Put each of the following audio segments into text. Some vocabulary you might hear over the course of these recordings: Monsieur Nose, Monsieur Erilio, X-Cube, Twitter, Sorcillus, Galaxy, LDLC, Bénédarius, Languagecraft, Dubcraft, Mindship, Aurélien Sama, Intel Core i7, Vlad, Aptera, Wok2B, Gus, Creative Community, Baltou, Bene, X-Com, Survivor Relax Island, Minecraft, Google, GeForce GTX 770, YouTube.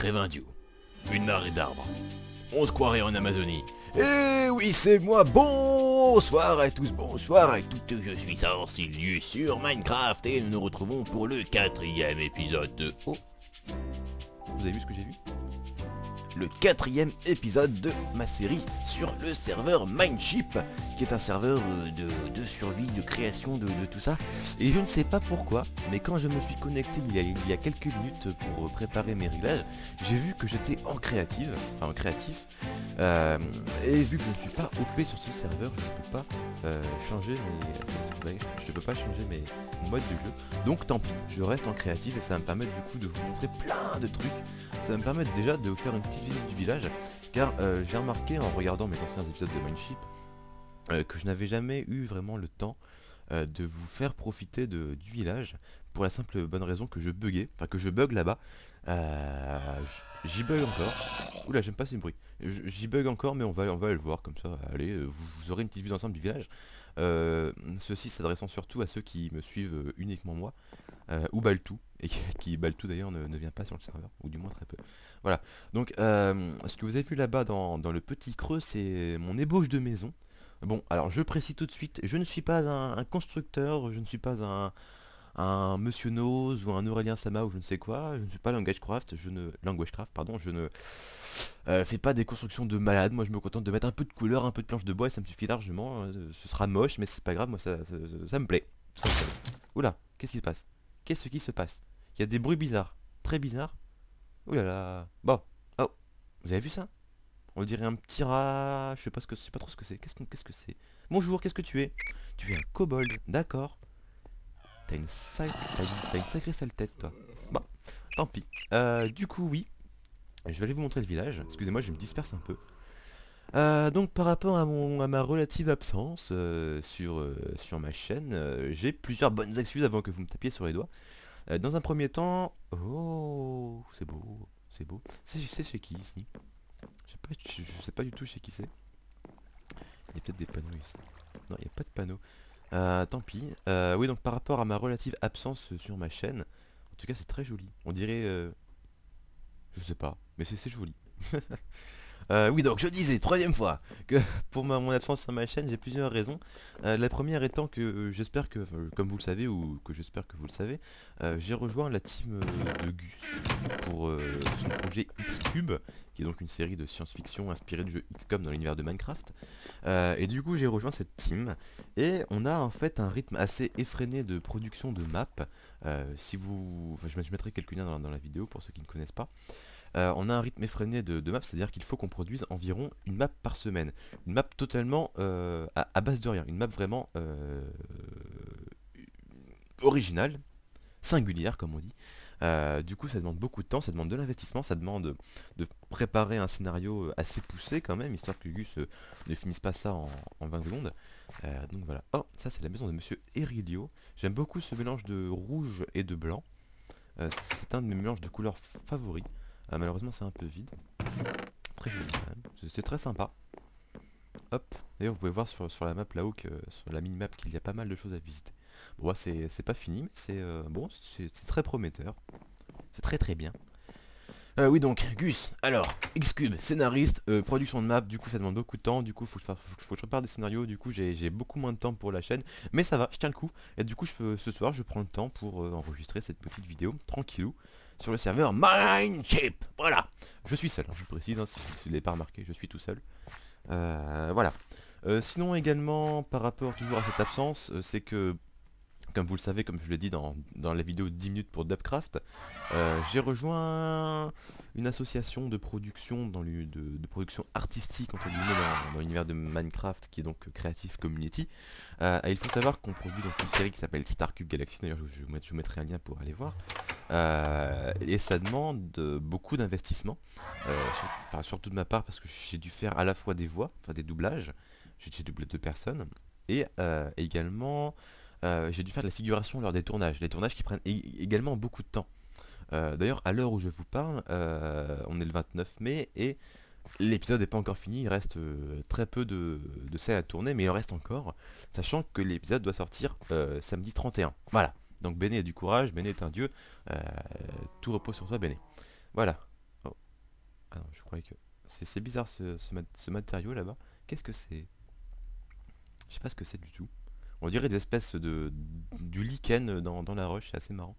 Crévindiou. Une marée d'arbres. On se croirait en Amazonie. Eh oui, c'est moi, bonsoir à tous, bonsoir à toutes, je suis Sorcillus sur Minecraft et nous nous retrouvons pour le 4e épisode de... Oh, vous avez vu ce que j'ai vu? Le 4e épisode de ma série sur le serveur Mindship, qui est un serveur de survie, de création, de tout ça. Et je ne sais pas pourquoi, mais quand je me suis connecté il y a quelques minutes pour préparer mes réglages, j'ai vu que j'étais en créative, enfin en créatif, et vu que je ne suis pas OP sur ce serveur, je ne peux pas changer mes... Je peux pas changer mes modes de jeu. Donc tant pis, je reste en créative et ça va me permettre du coup de vous montrer plein de trucs. Ça va me permettre déjà de vous faire une petite visite du village, car j'ai remarqué en regardant mes anciens épisodes de Mindship que je n'avais jamais eu vraiment le temps de vous faire profiter du village, pour la simple bonne raison que je buguais, enfin que je bug là-bas, j'y bug encore, oula j'aime pas ces bruits, j'y bug encore mais on va le voir comme ça, allez, vous aurez une petite vue d'ensemble du village, ceci s'adressant surtout à ceux qui me suivent uniquement moi, ou Baltou, et qui Baltou d'ailleurs ne vient pas sur le serveur, ou du moins très peu. Voilà, donc ce que vous avez vu là-bas dans le petit creux, c'est mon ébauche de maison. Bon, alors je précise tout de suite, je ne suis pas un constructeur, je ne suis pas un Monsieur Nose ou un Aurélien Sama ou je ne sais quoi, je ne suis pas Languagecraft, je ne fais pas des constructions de malade, moi je me contente de mettre un peu de couleur, un peu de planche de bois et ça me suffit largement, ce sera moche mais c'est pas grave, moi ça me plaît. Oula, qu'est-ce qui se passe? Qu'est-ce qui se passe? Il y a des bruits bizarres, très bizarres. Oulala, là là. Bon, oh, vous avez vu ça? On dirait un petit rat, je sais pas ce que c'est, je sais pas trop ce que c'est. Qu'est-ce que c'est? Bonjour, qu'est-ce que tu es? Tu es un kobold, d'accord. T'as une sacrée sale tête toi. Bon, tant pis. Du coup oui, je vais aller vous montrer le village. Excusez-moi, je me disperse un peu. Donc par rapport à ma relative absence sur ma chaîne, j'ai plusieurs bonnes excuses avant que vous me tapiez sur les doigts. Dans un premier temps... Oh, c'est beau, c'est beau. C'est chez qui ici? Je sais pas du tout chez qui c'est. Il y a peut-être des panneaux ici. Non, il n'y a pas de panneaux. Tant pis. Oui, donc par rapport à ma relative absence sur ma chaîne, en tout cas c'est très joli. On dirait... je sais pas, mais c'est joli. Oui, donc je disais, troisième fois, que pour mon absence sur ma chaîne, j'ai plusieurs raisons. La première étant que j'espère que, comme vous le savez, ou que j'espère que vous le savez, j'ai rejoint la team de Gus pour son projet X-Cube, qui est donc une série de science-fiction inspirée du jeu X-Com dans l'univers de Minecraft. Et du coup, j'ai rejoint cette team, et on a en fait un rythme assez effréné de production de maps. Si vous... Enfin, je mettrai quelques liens dans la vidéo pour ceux qui ne connaissent pas. On a un rythme effréné de maps, c'est-à-dire qu'il faut qu'on produise environ une map par semaine. Une map totalement à base de rien, une map vraiment originale, singulière comme on dit. Du coup ça demande beaucoup de temps, ça demande de l'investissement, ça demande de préparer un scénario assez poussé quand même, histoire que Gus ne finisse pas ça en 20 secondes. Donc voilà, oh ça c'est la maison de Monsieur Erilio, j'aime beaucoup ce mélange de rouge et de blanc, c'est un de mes mélanges de couleurs favoris. Malheureusement c'est un peu vide. Très joli quand même. C'est très sympa. Hop. D'ailleurs vous pouvez voir sur la map là-haut, sur la mini-map, qu'il y a pas mal de choses à visiter. Bon bah, c'est pas fini, mais c'est bon, c'est très prometteur. C'est très bien. Oui donc, Gus, alors, X-Cube, scénariste, production de map, du coup ça demande beaucoup de temps, du coup faut que je prépare des scénarios, du coup j'ai beaucoup moins de temps pour la chaîne, mais ça va, je tiens le coup, et du coup ce soir je prends le temps pour enregistrer cette petite vidéo, tranquillou, sur le serveur Mindship. Voilà, je suis seul, je précise, hein, si vous ne l'avez pas remarqué, je suis tout seul. Voilà. Sinon également, par rapport toujours à cette absence, c'est que... Comme vous le savez, comme je l'ai dit dans la vidéo 10 minutes pour Dubcraft, j'ai rejoint une association de production, de production artistique entre guillemets dans l'univers de Minecraft, qui est donc Creative Community. Et il faut savoir qu'on produit donc une série qui s'appelle Starcube Galaxy, d'ailleurs je vous mettrai un lien pour aller voir. Et ça demande beaucoup d'investissement, enfin surtout de ma part parce que j'ai dû faire à la fois des voix, enfin des doublages, j'ai doublé 2 personnes, et également... j'ai dû faire de la figuration lors des tournages, les tournages qui prennent également beaucoup de temps. D'ailleurs à l'heure où je vous parle, on est le 29 mai et l'épisode n'est pas encore fini, il reste très peu de scènes à tourner, mais il en reste encore, sachant que l'épisode doit sortir samedi 31. Voilà, donc Bene a du courage, Bene est un dieu, tout repose sur toi Bene. Voilà, oh, Ah non, je croyais que... C'est bizarre ce matériau là-bas. Qu'est-ce que c'est? Je sais pas ce que c'est du tout. On dirait des espèces de... du lichen dans la roche, c'est assez marrant.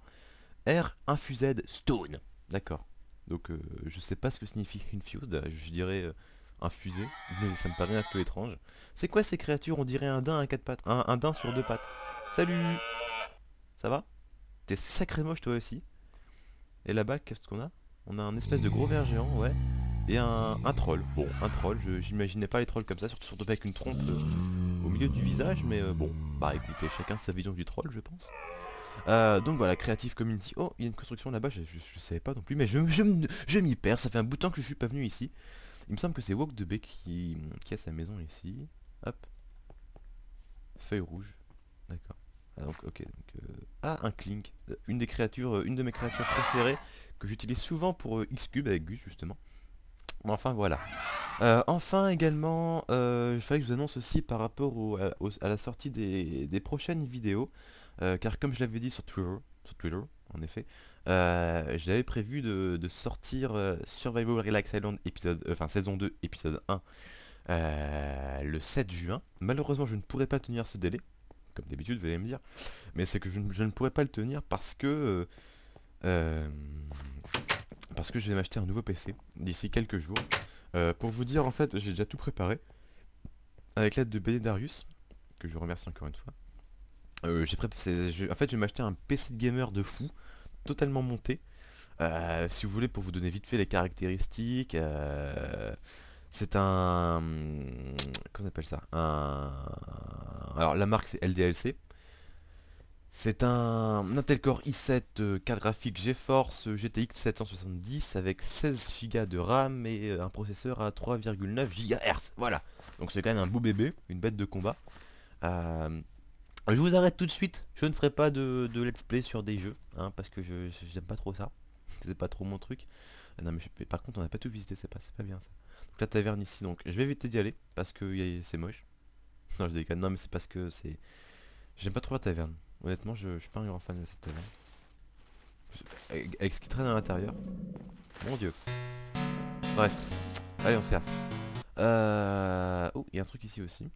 R infused stone. D'accord. Donc je sais pas ce que signifie infused, je dirais infusé, mais ça me paraît un peu étrange. C'est quoi ces créatures? On dirait un daim à quatre pattes. Un daim sur deux pattes. Salut! Ça va? T'es sacré moche toi aussi. Et là-bas, qu'est-ce qu'on a? On a un espèce de gros ver géant, ouais. Et un troll. Bon, un troll, j'imaginais pas les trolls comme ça, surtout avec une trompe au milieu du visage, mais bon, bah écoutez, chacun sa vision du troll, je pense. Donc voilà, Creative Community. Oh, il y a une construction là-bas, je savais pas non plus, mais je m'y perds, ça fait un bout de temps que je suis pas venu ici. Il me semble que c'est Wok2B qui a sa maison ici. Hop. Feuille rouge. D'accord. Ah, donc, ok. Donc, ah, un clink. Une de mes créatures préférées que j'utilise souvent pour X-Cube avec Gus, justement. Enfin, voilà. Enfin, également, il fallait que je vous annonce aussi par rapport à la sortie des prochaines vidéos. Car comme je l'avais dit sur Twitter, en effet, j'avais prévu de sortir Survivor Relax Island saison 2 épisode 1 le 7 juin. Malheureusement, je ne pourrais pas tenir ce délai, comme d'habitude, vous allez me dire. Mais c'est que je ne pourrais pas le tenir parce que je vais m'acheter un nouveau PC d'ici quelques jours. Pour vous dire, en fait, j'ai déjà tout préparé avec l'aide de Bénédarius, que je remercie encore une fois. En fait, je vais m'acheter un PC de gamer de fou, totalement monté. Si vous voulez, pour vous donner vite fait les caractéristiques, c'est un... Comment on appelle ça? Alors la marque c'est LDLC. C'est un Intel Core i7 carte graphique GeForce GTX 770 avec 16 Go de RAM et un processeur à 3,9 GHz. Voilà. Donc c'est quand même un beau bébé, une bête de combat. Je vous arrête tout de suite, je ne ferai pas de let's play sur des jeux, hein, parce que j'aime pas trop ça, c'est pas trop mon truc. Non mais par contre on n'a pas tout visité, c'est pas bien ça. Donc la taverne ici, donc je vais éviter d'y aller, parce que c'est moche. Non je déconne, non mais c'est parce que c'est... J'aime pas trop la taverne, honnêtement je suis pas un grand fan de cette taverne. Avec ce qui traîne à l'intérieur, mon dieu. Bref, allez on se casse. Oh, il y a un truc ici aussi.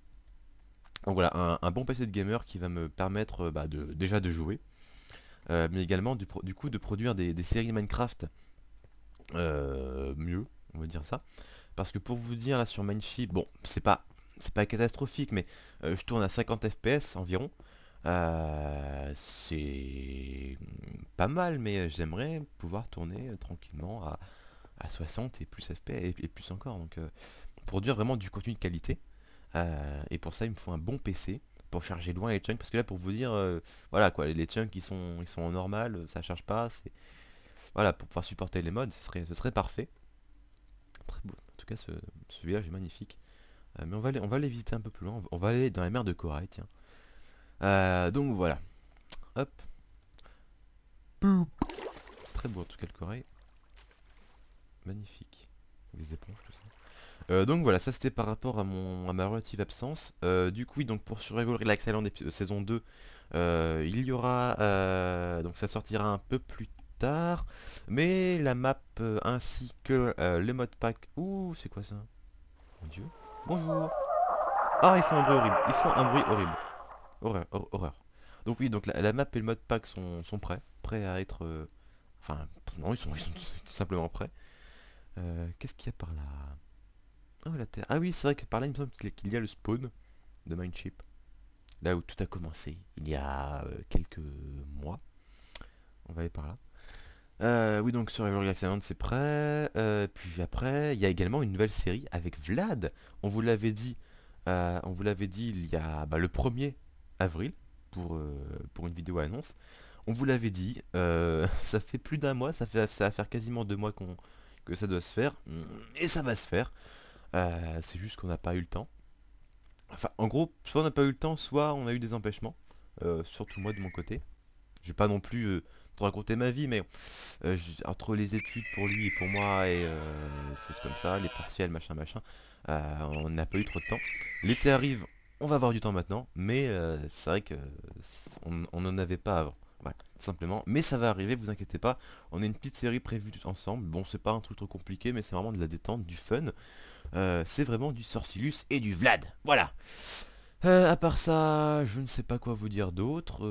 Donc voilà, un bon PC de gamer qui va me permettre déjà de jouer, mais également du coup de produire des séries Minecraft mieux, on va dire ça. Parce que pour vous dire là sur Mindship, bon c'est pas catastrophique, mais je tourne à 50 fps environ. C'est pas mal, mais j'aimerais pouvoir tourner tranquillement à 60 et plus fps et plus encore. Donc produire vraiment du contenu de qualité. Et pour ça il me faut un bon PC pour charger loin les chunks, parce que là pour vous dire voilà quoi, les chunks ils sont en normal, ça charge pas, c'est voilà, pour pouvoir supporter les mods ce serait parfait. Très beau, en tout cas ce village est magnifique, mais on va aller visiter un peu plus loin, on va aller dans la mer de corail, tiens. Donc voilà, hop, c'est très beau en tout cas le corail, magnifique, des éponges tout ça. Donc voilà, ça c'était par rapport à ma relative absence. Du coup, donc pour Survival Relax Island saison 2, il y aura... donc ça sortira un peu plus tard. Mais la map ainsi que le mode pack... Ouh, c'est quoi ça? Mon dieu. Bonjour. Ah, ils font un bruit horrible. Ils font un bruit horrible. Horreur. Horreur. Donc oui, donc la map et le mode pack sont prêts. Prêts à être... Enfin, non, ils sont tout simplement prêts. Qu'est-ce qu'il y a par là? Oh, la terre. Ah oui, c'est vrai que par là, il me semble qu'il y a le spawn de Mindship. Là où tout a commencé, il y a quelques mois. On va aller par là. Oui, donc Survivor Relax Island, c'est prêt. Puis après, il y a également une nouvelle série avec Vlad. On vous l'avait dit, il y a le 1er avril pour une vidéo annonce. On vous l'avait dit, ça fait plus d'un mois, ça va faire quasiment 2 mois que ça doit se faire. Et ça va se faire. C'est juste qu'on n'a pas eu le temps. Enfin, en gros, soit on n'a pas eu le temps, soit on a eu des empêchements. Surtout moi de mon côté. Je vais pas non plus te raconter ma vie, mais entre les études pour lui et pour moi et choses comme ça, les partiels, machin, on n'a pas eu trop de temps. L'été arrive, on va avoir du temps maintenant, mais c'est vrai que on n'en avait pas avant. Voilà, simplement. Mais ça va arriver, vous inquiétez pas. On a une petite série prévue ensemble. Bon, c'est pas un truc trop compliqué, mais c'est vraiment de la détente, du fun. C'est vraiment du Sorcillus et du Vlad. Voilà. À part ça, je ne sais pas quoi vous dire d'autre.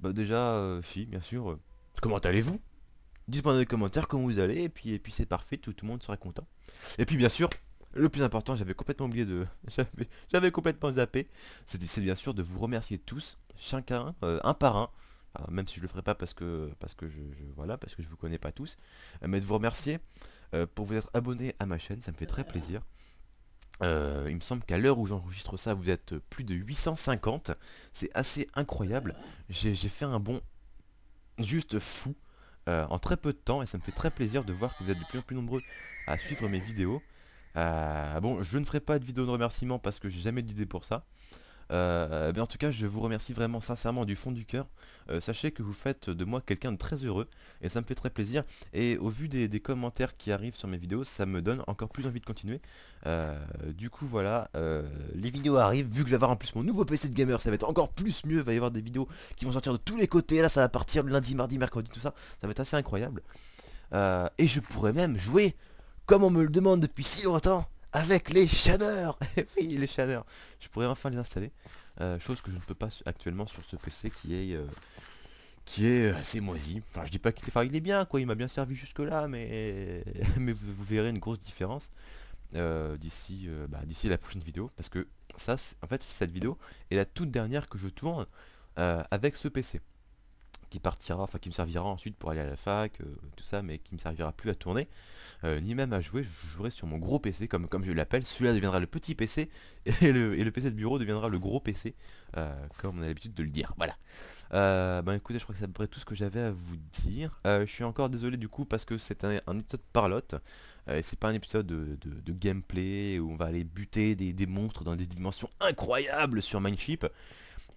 Bah déjà, fille, bien sûr. Comment allez-vous? Dites-moi dans les commentaires comment vous allez. Et puis c'est parfait, tout le monde sera content. Et puis bien sûr, le plus important, j'avais complètement oublié de... J'avais complètement zappé. C'est bien sûr de vous remercier tous, chacun, un par un. Alors, même si je le ferai pas parce que je vous connais pas tous. Mais de vous remercier pour vous être abonné à ma chaîne, ça me fait très plaisir. Il me semble qu'à l'heure où j'enregistre ça, vous êtes plus de 850. C'est assez incroyable. J'ai fait un bond juste fou en très peu de temps. Et ça me fait très plaisir de voir que vous êtes de plus en plus nombreux à suivre mes vidéos. Bon, je ne ferai pas de vidéo de remerciement parce que j'ai jamais d'idée pour ça. Mais en tout cas, je vous remercie vraiment sincèrement du fond du cœur. Sachez que vous faites de moi quelqu'un de très heureux et ça me fait très plaisir. Et au vu des commentaires qui arrivent sur mes vidéos, ça me donne encore plus envie de continuer. Du coup, voilà, les vidéos arrivent. Vu que je vais avoir en plus mon nouveau PC de gamer, ça va être encore plus mieux. Il va y avoir des vidéos qui vont sortir de tous les côtés. Là, ça va partir lundi, mardi, mercredi, tout ça. Ça va être assez incroyable. Et je pourrais même jouer, comme on me le demande depuis si longtemps, avec les shaders. Oui, les shaders, je pourrais enfin les installer, chose que je ne peux pas actuellement sur ce PC qui est assez moisi. Enfin, je dis pas qu'il est... Enfin, il est bien, quoi, il m'a bien servi jusque là, mais vous verrez une grosse différence d'ici la prochaine vidéo, parce que ça, en fait, cette vidéo est la toute dernière que je tourne avec ce PC, qui partira, enfin qui me servira ensuite pour aller à la fac, tout ça, mais qui me servira plus à tourner, ni même à jouer. Je jouerai sur mon gros PC, comme je l'appelle. Celui-là deviendra le petit PC, et le PC de bureau deviendra le gros PC, comme on a l'habitude de le dire. Voilà. Ben écoutez, je crois que c'est à peu près tout ce que j'avais à vous dire. Je suis encore désolé du coup, parce que c'est un épisode parlotte. C'est pas un épisode de gameplay, où on va aller buter des monstres dans des dimensions incroyables sur Mindship.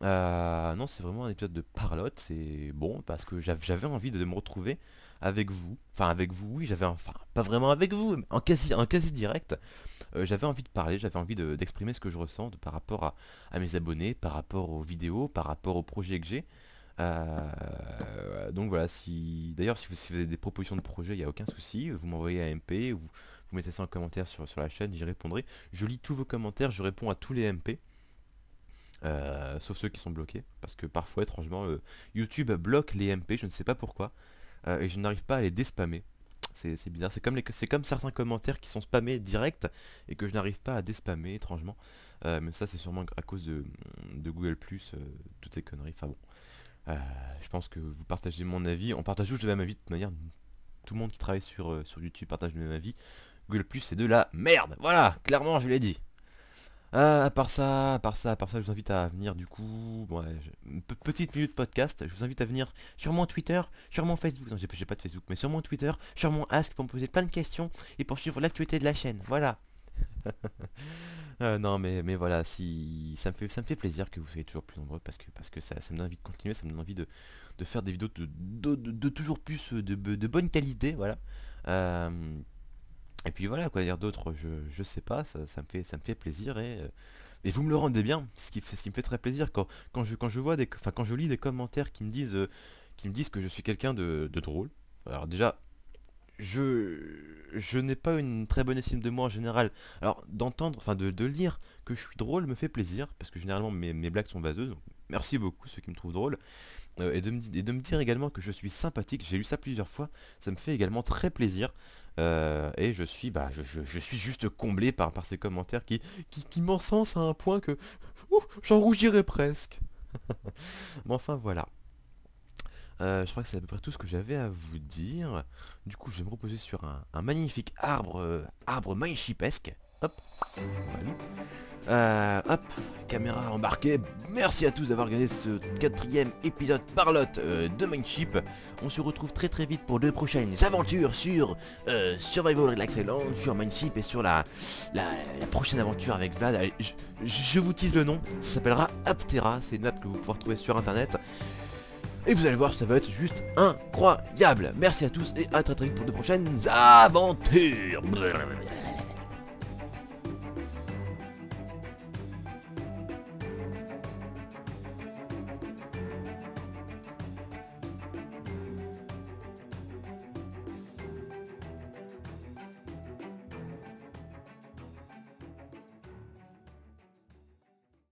Non, c'est vraiment un épisode de parlotte. C'est bon parce que j'avais envie de me retrouver avec vous. Enfin avec vous, oui, j'avais, enfin pas vraiment avec vous, mais en quasi direct. J'avais envie de parler, j'avais envie d'exprimer ce que je ressens par rapport à mes abonnés, par rapport aux vidéos, par rapport aux projets que j'ai. Donc voilà, si vous avez des propositions de projets, il n'y a aucun souci. Vous m'envoyez à MP, vous mettez ça en commentaire sur la chaîne, j'y répondrai. Je lis tous vos commentaires, je réponds à tous les MP. Sauf ceux qui sont bloqués, parce que parfois étrangement YouTube bloque les MP, je ne sais pas pourquoi, et je n'arrive pas à les déspammer. C'est bizarre, c'est comme certains commentaires qui sont spammés direct et que je n'arrive pas à déspammer étrangement, mais ça c'est sûrement à cause de Google+, toutes ces conneries. Enfin bon, je pense que vous partagez mon avis, on partage tous le même avis de toute manière. Tout le monde qui travaille sur YouTube partage le même avis. Google+, c'est de la merde, voilà, clairement je l'ai dit. À part ça, je vous invite à venir du coup, bon, petite minute podcast, je vous invite à venir sur mon Twitter, sur mon Facebook, non j'ai pas de Facebook, mais sur mon Twitter, sur mon Ask pour me poser plein de questions et pour suivre l'actualité de la chaîne, voilà. Non mais voilà, si ça me fait plaisir que vous soyez toujours plus nombreux, parce que ça me donne envie de continuer, ça me donne envie de faire des vidéos de toujours plus de bonne qualité, voilà. Et puis voilà, quoi dire d'autre, je sais pas, ça me fait plaisir et vous me le rendez bien, ce qui me fait très plaisir quand je vois quand je lis des commentaires qui me disent que je suis quelqu'un de drôle. Alors déjà, je n'ai pas une très bonne estime de moi en général. Alors d'entendre, enfin de lire que je suis drôle me fait plaisir, parce que généralement mes blagues sont vaseuses, donc merci beaucoup ceux qui me trouvent drôle. Et de me dire également que je suis sympathique, j'ai lu ça plusieurs fois, ça me fait également très plaisir. Et je suis juste comblé par ces commentaires qui m'encensent à un point que j'en rougirais presque. Mais enfin voilà. Je crois que c'est à peu près tout ce que j'avais à vous dire. Du coup je vais me reposer sur un magnifique arbre mineshipesque. Hop, hop, caméra embarquée. Merci à tous d'avoir regardé ce 4e épisode parlotte de Mindship. On se retrouve très très vite pour de prochaines aventures sur Survivor Relax Island, sur Mindship et sur la prochaine aventure avec Vlad. Allez, je vous tease le nom, ça s'appellera Aptera, c'est une app que vous pouvez retrouver sur internet. Et vous allez voir, ça va être juste incroyable. Merci à tous et à très très vite pour de prochaines aventures.